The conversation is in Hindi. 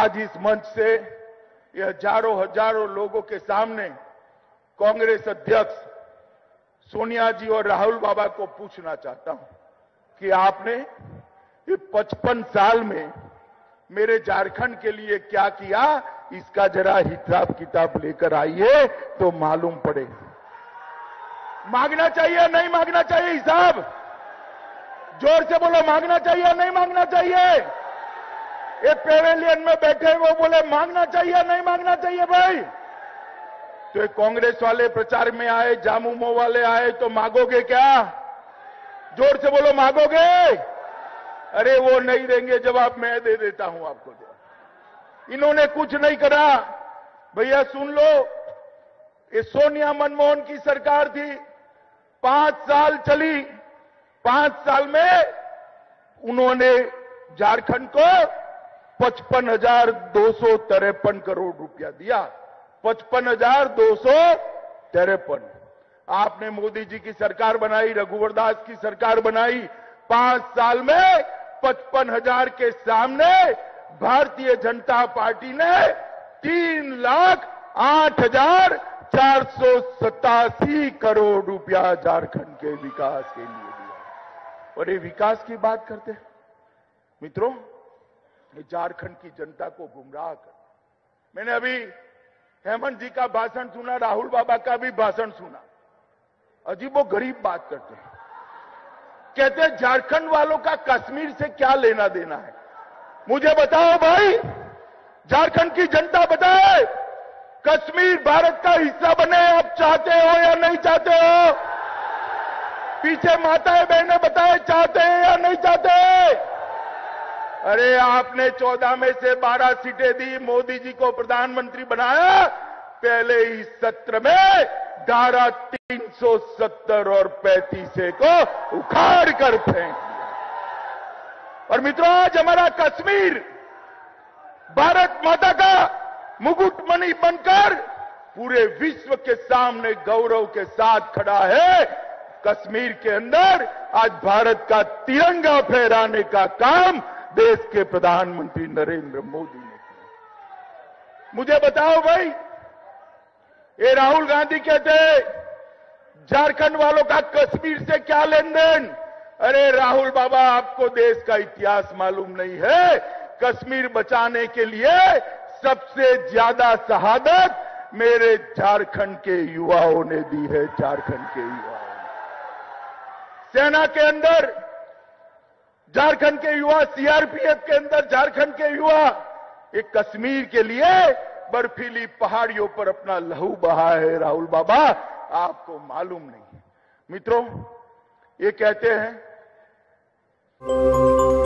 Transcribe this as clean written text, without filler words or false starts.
आज इस मंच से ये हजारों लोगों के सामने कांग्रेस अध्यक्ष सोनिया जी और राहुल बाबा को पूछना चाहता हूं कि आपने ये 55 साल में मेरे झारखंड के लिए क्या किया, इसका जरा हिसाब किताब लेकर आइए तो मालूम पड़े। मांगना चाहिए नहीं मांगना चाहिए हिसाब? जोर से बोलो, मांगना चाहिए नहीं मांगना चाहिए? ये पेवेलियन में बैठे वो बोले मांगना चाहिए नहीं मांगना चाहिए भाई? तो ये कांग्रेस वाले प्रचार में आए, जामुमो वाले आए, तो मांगोगे क्या? जोर से बोलो, मांगोगे? अरे वो नहीं देंगे जवाब, मैं दे देता हूं आपको जवाब। इन्होंने कुछ नहीं करा। भैया सुन लो, ये सोनिया मनमोहन की सरकार थी, 5 साल चली। 5 साल में उन्होंने झारखंड को 55,253 रुपया दिया, 55,253। आपने मोदी जी की सरकार बनाई, रघुवर दास की सरकार बनाई, 5 साल में 55,000 के सामने भारतीय जनता पार्टी ने 3,08,487 करोड़ रुपया झारखंड के विकास के लिए दिया। और ये विकास की बात करते हैं मित्रों, झारखंड की जनता को गुमराह कर। मैंने अभी हेमंत जी का भाषण सुना, राहुल बाबा का भी भाषण सुना। अजीबो गरीब बात करते हैं, कहते हैं झारखंड वालों का कश्मीर से क्या लेना देना है। मुझे बताओ भाई, झारखंड की जनता बताए, कश्मीर भारत का हिस्सा बने आप चाहते हो या नहीं चाहते हो? पीछे माताएं बहनें बताए, चाहते हैं या नहीं चाहते? अरे आपने 14 में से 12 सीटें दी, मोदी जी को प्रधानमंत्री बनाया। पहले ही सत्र में धारा 370 और 35A को उखाड़ कर फेंक दिया। और मित्रों, आज हमारा कश्मीर भारत माता का मुकुटमणि बनकर पूरे विश्व के सामने गौरव के साथ खड़ा है। कश्मीर के अंदर आज भारत का तिरंगा फहराने का काम देश के प्रधानमंत्री नरेंद्र मोदी ने किया। मुझे बताओ भाई, ये राहुल गांधी कहते झारखंड वालों का कश्मीर से क्या लेन देन? अरे राहुल बाबा, आपको देश का इतिहास मालूम नहीं है। कश्मीर बचाने के लिए सबसे ज्यादा शहादत मेरे झारखंड के युवाओं ने दी है। झारखंड के युवाओं ने सेना के अंदर, झारखंड के युवा सीआरपीएफ के अंदर, झारखंड के युवा एक कश्मीर के लिए बर्फीली पहाड़ियों पर अपना लहू बहा है। राहुल बाबा, आपको मालूम नहीं। मित्रों, ये कहते हैं